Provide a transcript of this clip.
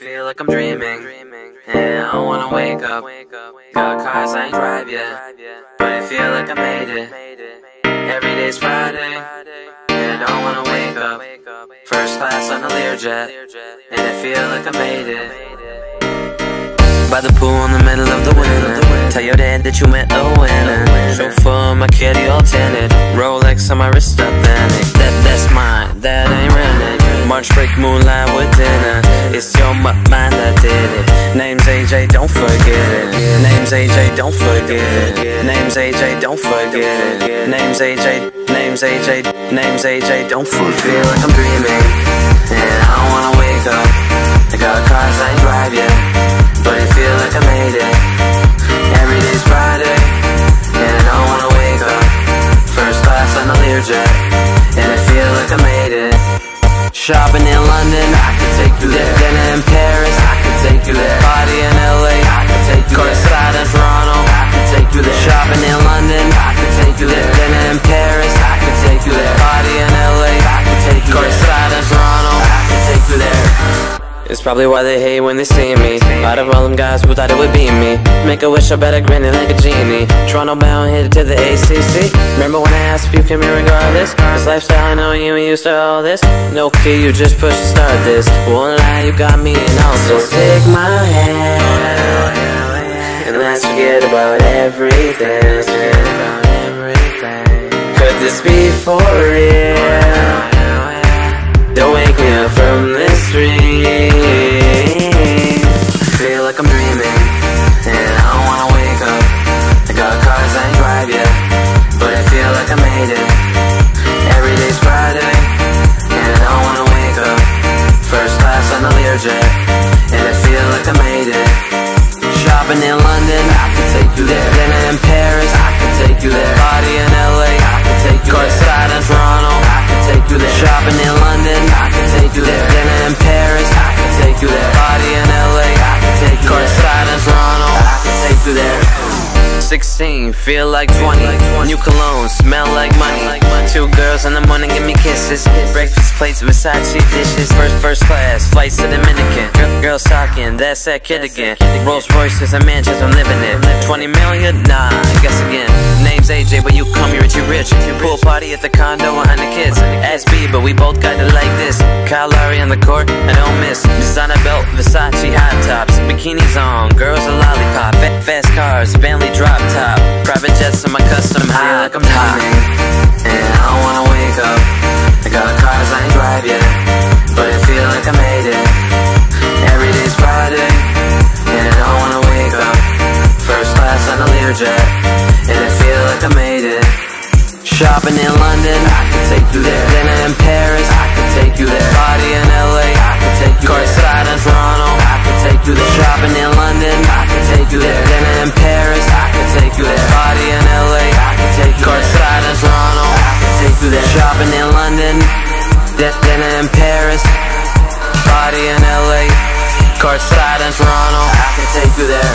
Feel like I'm dreaming, yeah, I wanna wake up. Got cars I ain't drive yet, but I feel like I made it. Every day's Friday, and I don't wanna wake up. First class on a Learjet, and I feel like I made it. By the pool in the middle of the winter, tell your dad that you met a winner. Chauffeur, my kitty all tinted, Rolex on my wrist authentic. That's mine, that ain't rented. March break, moonlight with dinner. It's your mind that did it. Name's AJ, don't forget it. Name's AJ, don't forget it. Name's AJ, don't forget it. Name's AJ, name's AJ, name's AJ, don't forget it. Feel like I'm dreaming, and I don't wanna wake up. I got cars I ain't drive yet, but I feel like I made it. Every day's Friday, and I don't wanna wake up. First class on a Learjet, and I feel like I made it. Shopping in London, I could take you there. Dinner in Paris, I could take you there. Party in LA, I could take you there. Courtside in Toronto, I could take you there. Shopping in London, I could take you there. Dinner in Paris, I could take you there. Party in LA, I could take you there. Courtside in Toronto, I could take you there. It's probably why they hate when they see me. Out of all them guys who thought it would be me. Make a wish, I better grinning like a genie. Toronto bound, headed to the ACC. Remember when I asked if you came here regardless? This lifestyle, I know you ain't used to all this. No key, you just push to start this. Won't lie, you got me in all this. So take my hand, and let's forget about everything. Could this be for real? Don't wake me up from this dream. And I feel like I made it. Shopping in London, I could take you there. Dinner in Paris, I could take you there. Party in LA, I could take you there. Courtside in Toronto, I could take you there. Shopping in London, I could take you there. Dinner in Paris, I could take you there. Party in LA, I could take you there. Courtside in Toronto, I could take you there. 16, feel like 20. New cologne, smell like money. Two girls in the morning, give me kisses. Breakfast plates, Versace dishes. First class, flights to Dominican. Girls talking, that's that kid again. Rolls Royces and mansions, I'm living it. 20 million? Nah, I guess again. Name's AJ, but you come here at you rich. Pool party at the condo, 100 kids. SB, but we both got it like this. Kyle Lowry on the court, I don't miss. Designer belt, Versace hot tops. Bikinis on, girls a lollipop. Fast cars, Bentley drive. Top. Private jets on my custom high. Feel like I'm dreaming, and I don't wanna wake up. I got cars I ain't drive yet, but I feel like I made it. Every day's Friday, and I don't wanna wake up. First class on a Learjet, and I feel like I made it. Shopping in London, I could take you there. Dinner in Paris, I could take you there. Party in LA, I could take you there. Courtside in Toronto, I could take you there. Shopping in London, I could take you there. Dinner in Paris, I could take you there. Party in LA, I could take you there. Courtside in Toronto, I could take you there. Shopping in London, dinner in Paris. Party in LA, courtside in Toronto, I could take you there.